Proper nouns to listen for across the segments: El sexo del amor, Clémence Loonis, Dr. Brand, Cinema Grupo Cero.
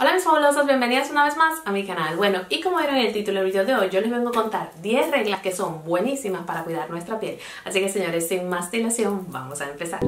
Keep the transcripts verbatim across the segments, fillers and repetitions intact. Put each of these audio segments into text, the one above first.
Hola mis fabulosas, bienvenidas una vez más a mi canal. Bueno, y como vieron en el título del video de hoy, yo les vengo a contar diez reglas que son buenísimas para cuidar nuestra piel. Así que señores, sin más dilación, vamos a empezar.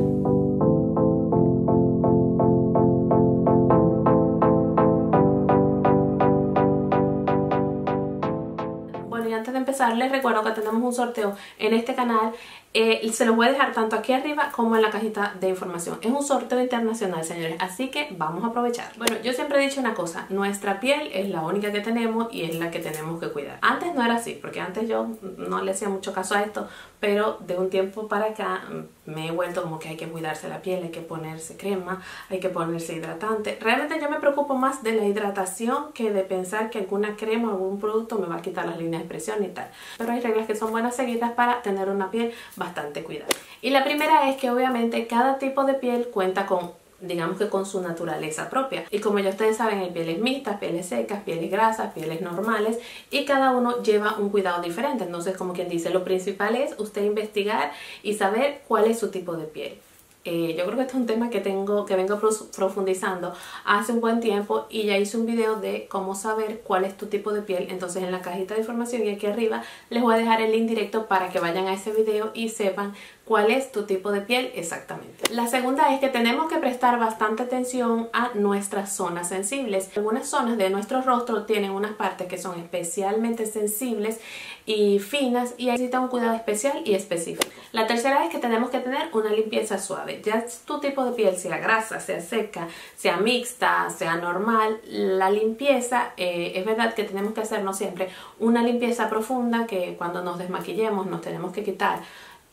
Antes de empezar, les recuerdo que tenemos un sorteo en este canal. Eh, se los voy a dejar tanto aquí arriba como en la cajita de información. Es un sorteo internacional, señores, así que vamos a aprovechar. Bueno, yo siempre he dicho una cosa: nuestra piel es la única que tenemos y es la que tenemos que cuidar. Antes no era así, porque antes yo no le hacía mucho caso a esto, pero de un tiempo para acá me he vuelto como que hay que cuidarse la piel, hay que ponerse crema, hay que ponerse hidratante. Realmente yo me preocupo más de la hidratación que de pensar que alguna crema o algún producto me va a quitar las líneas de expresión y tal. Pero hay reglas que son buenas seguidas para tener una piel bastante cuidada. Y la primera es que obviamente cada tipo de piel cuenta con, digamos que con su naturaleza propia, y como ya ustedes saben, hay pieles mixtas, pieles secas, pieles grasas, pieles normales, y cada uno lleva un cuidado diferente. Entonces, como quien dice, lo principal es usted investigar y saber cuál es su tipo de piel. Eh, yo creo que este es un tema que tengo que vengo profundizando hace un buen tiempo, y ya hice un video de cómo saber cuál es tu tipo de piel. Entonces en la cajita de información y aquí arriba les voy a dejar el link directo para que vayan a ese video y sepan cuál es tu tipo de piel exactamente. La segunda es que tenemos que prestar bastante atención a nuestras zonas sensibles. Algunas zonas de nuestro rostro tienen unas partes que son especialmente sensibles y finas y necesitan un cuidado especial y específico. La tercera es que tenemos que tener una limpieza suave. Ya tu tipo de piel, sea grasa, sea seca, sea mixta, sea normal, la limpieza, eh, es verdad que tenemos que hacernos siempre una limpieza profunda, que cuando nos desmaquillemos nos tenemos que quitar.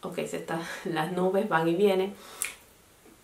Ok, se está, las nubes van y vienen.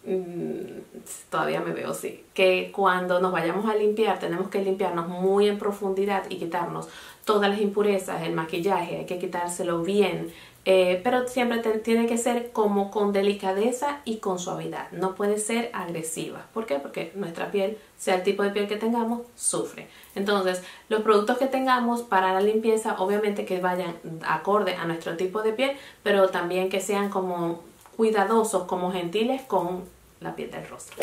Mm, todavía me veo así. Que cuando nos vayamos a limpiar tenemos que limpiarnos muy en profundidad y quitarnos todas las impurezas, el maquillaje, hay que quitárselo bien. Eh, pero siempre te, tiene que ser como con delicadeza y con suavidad. No puede ser agresiva. ¿Por qué? Porque nuestra piel, sea el tipo de piel que tengamos, sufre. Entonces, los productos que tengamos para la limpieza, obviamente que vayan acorde a nuestro tipo de piel, pero también que sean como cuidadosos, como gentiles con la piel del rostro.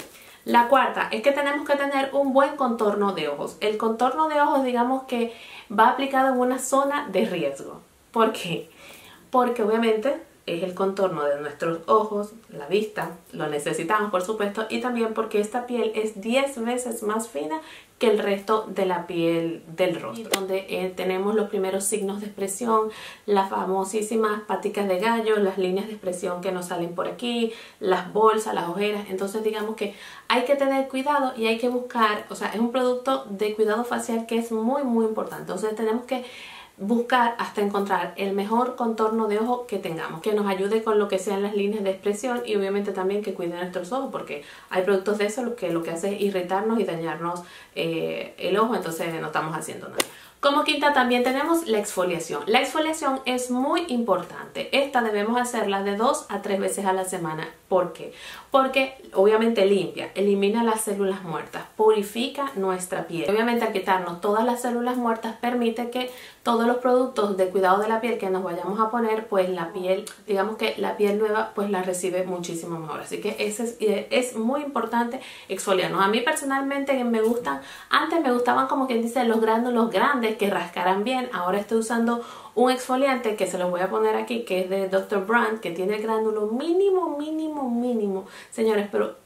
La cuarta es que tenemos que tener un buen contorno de ojos. El contorno de ojos, digamos que va aplicado en una zona de riesgo. ¿Por qué? Porque obviamente es el contorno de nuestros ojos, la vista, lo necesitamos por supuesto, y también porque esta piel es diez veces más fina que el resto de la piel del rostro, donde eh, tenemos los primeros signos de expresión, las famosísimas paticas de gallo, las líneas de expresión que nos salen por aquí, las bolsas, las ojeras. Entonces digamos que hay que tener cuidado y hay que buscar, o sea, es un producto de cuidado facial que es muy muy importante. Entonces tenemos que buscar hasta encontrar el mejor contorno de ojo que tengamos, que nos ayude con lo que sean las líneas de expresión, y obviamente también que cuide nuestros ojos, porque hay productos de esos que lo que hace es irritarnos y dañarnos eh, el ojo, entonces no estamos haciendo nada. Como quinta también tenemos la exfoliación. La exfoliación es muy importante. Esta debemos hacerla de dos a tres veces a la semana. ¿Por qué? Porque obviamente limpia, elimina las células muertas, purifica nuestra piel. Obviamente al quitarnos todas las células muertas permite que todos los productos de cuidado de la piel que nos vayamos a poner, pues la piel, digamos que la piel nueva, pues la recibe muchísimo mejor. Así que ese es, es muy importante exfoliarnos. A mí personalmente me gustan, antes me gustaban como quien dice los gránulos grandes, que rascaran bien. Ahora estoy usando un exfoliante que se los voy a poner aquí, que es de doctor Brand, que tiene el gránulo mínimo, mínimo, mínimo, señores, pero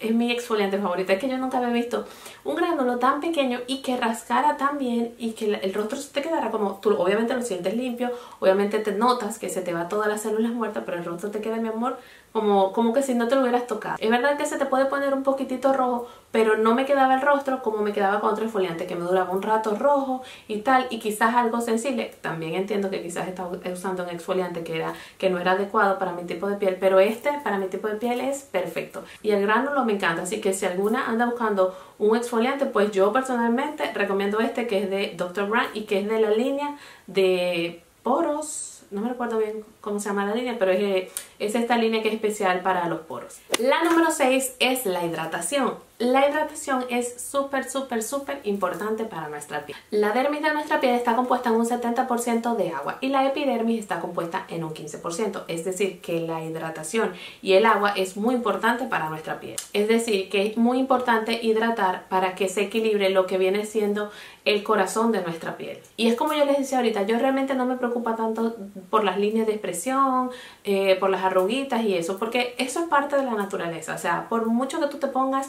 es mi exfoliante favorito. Es que yo nunca había visto un gránulo tan pequeño y que rascara tan bien, y que el rostro se te quedara como, tú obviamente lo sientes limpio, obviamente te notas que se te va todas las células muertas, pero el rostro te queda, mi amor, Como, como que si no te lo hubieras tocado. Es verdad que se te puede poner un poquitito rojo, pero no me quedaba el rostro como me quedaba con otro exfoliante, que me duraba un rato rojo y tal, y quizás algo sensible. También entiendo que quizás estaba usando un exfoliante que, era, que no era adecuado para mi tipo de piel, pero este para mi tipo de piel es perfecto. Y el gránulo me encanta, así que si alguna anda buscando un exfoliante, pues yo personalmente recomiendo este, que es de doctor Brand y que es de la línea de poros. No me recuerdo bien cómo se llama la línea, pero es, es esta línea que es especial para los poros. La número seis es la hidratación. La hidratación es súper, súper, súper importante para nuestra piel. La dermis de nuestra piel está compuesta en un setenta por ciento de agua y la epidermis está compuesta en un quince por ciento. Es decir, que la hidratación y el agua es muy importante para nuestra piel. Es decir, que es muy importante hidratar para que se equilibre lo que viene siendo el corazón de nuestra piel. Y es como yo les decía ahorita, yo realmente no me preocupo tanto por las líneas de expresión, eh, por las arruguitas y eso, porque eso es parte de la naturaleza. O sea, por mucho que tú te pongas,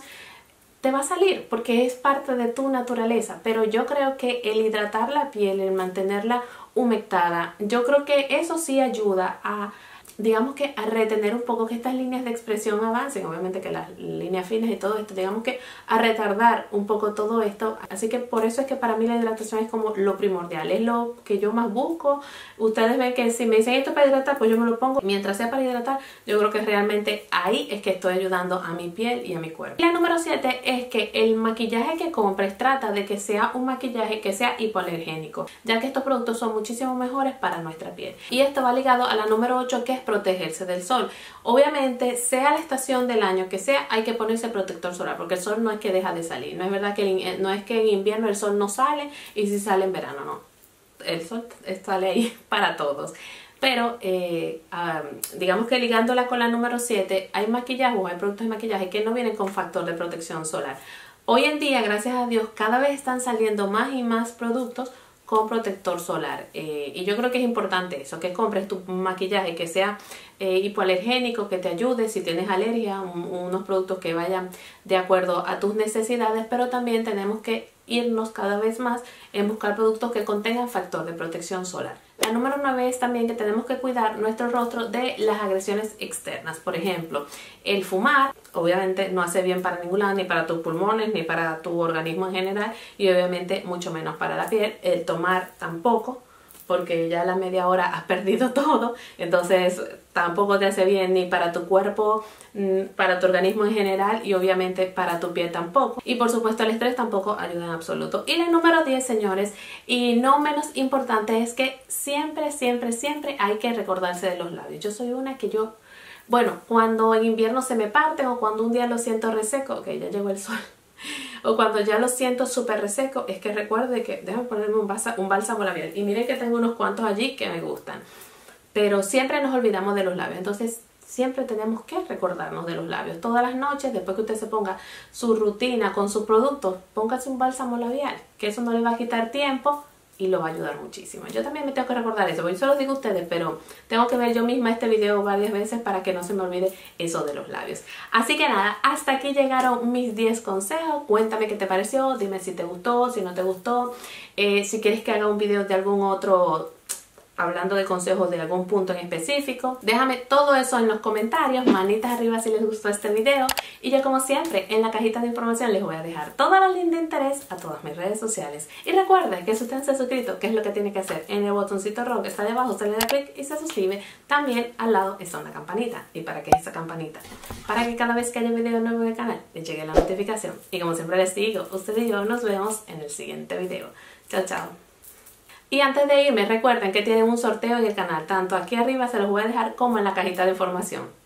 te va a salir porque es parte de tu naturaleza. Pero yo creo que el hidratar la piel, el mantenerla humectada, yo creo que eso sí ayuda a, digamos que a retener un poco que estas líneas de expresión avancen. Obviamente que las líneas finas y todo esto, digamos que a retardar un poco todo esto. Así que por eso es que para mí la hidratación es como lo primordial, es lo que yo más busco. Ustedes ven que si me dicen esto para hidratar, pues yo me lo pongo. Mientras sea para hidratar, yo creo que realmente ahí es que estoy ayudando a mi piel y a mi cuerpo. Y la número siete es que el maquillaje que compres trata de que sea un maquillaje que sea hipoalergénico, ya que estos productos son muchísimo mejores para nuestra piel. Y esto va ligado a la número ocho, que es protegerse del sol. Obviamente, sea la estación del año que sea, hay que ponerse protector solar, porque el sol no es que deja de salir. No es verdad que no es que en invierno el sol no sale y si sale en verano, no. El sol sale ahí para todos. Pero eh, um, digamos que ligándola con la número siete, hay maquillaje o hay productos de maquillaje que no vienen con factor de protección solar. Hoy en día, gracias a Dios, cada vez están saliendo más y más productos con protector solar, eh, y yo creo que es importante eso, que compres tu maquillaje que sea eh, hipoalergénico, que te ayude si tienes alergia, un, unos productos que vayan de acuerdo a tus necesidades, pero también tenemos que irnos cada vez más en buscar productos que contengan factor de protección solar. La número nueve es también que tenemos que cuidar nuestro rostro de las agresiones externas. Por ejemplo, el fumar obviamente no hace bien para ningún lado, ni para tus pulmones, ni para tu organismo en general, y obviamente mucho menos para la piel. El tomar tampoco, porque ya a la media hora has perdido todo, entonces tampoco te hace bien ni para tu cuerpo, para tu organismo en general, y obviamente para tu piel tampoco. Y por supuesto el estrés tampoco ayuda en absoluto. Y la número diez, señores, y no menos importante, es que siempre, siempre, siempre hay que recordarse de los labios. Yo soy una que yo, bueno, cuando en invierno se me parten, o cuando un día lo siento reseco, que ya llegó el sol, o cuando ya lo siento súper reseco, es que recuerdo que déjame ponerme un, balsa, un bálsamo labial. Y miren que tengo unos cuantos allí que me gustan, pero siempre nos olvidamos de los labios. Entonces siempre tenemos que recordarnos de los labios. Todas las noches, después que usted se ponga su rutina con sus productos, póngase un bálsamo labial, que eso no le va a quitar tiempo y lo va a ayudar muchísimo. Yo también me tengo que recordar eso, porque yo se los digo a ustedes, pero tengo que ver yo misma este video varias veces para que no se me olvide eso de los labios. Así que nada, hasta aquí llegaron mis diez consejos. Cuéntame qué te pareció, dime si te gustó, si no te gustó, eh, si quieres que haga un video de algún otro, hablando de consejos de algún punto en específico. Déjame todo eso en los comentarios, manitas arriba si les gustó este video, y yo como siempre en la cajita de información les voy a dejar toda la link de interés a todas mis redes sociales. Y recuerden que si usted se ha suscrito, que es lo que tiene que hacer, en el botoncito rojo que está debajo se le da clic y se suscribe. También al lado está una campanita. ¿Y para qué es esa campanita? Para que cada vez que haya un video nuevo del canal les llegue la notificación. Y como siempre les digo, usted y yo nos vemos en el siguiente video. Chao, chao. Y antes de irme, recuerden que tienen un sorteo en el canal, tanto aquí arriba se los voy a dejar como en la cajita de información.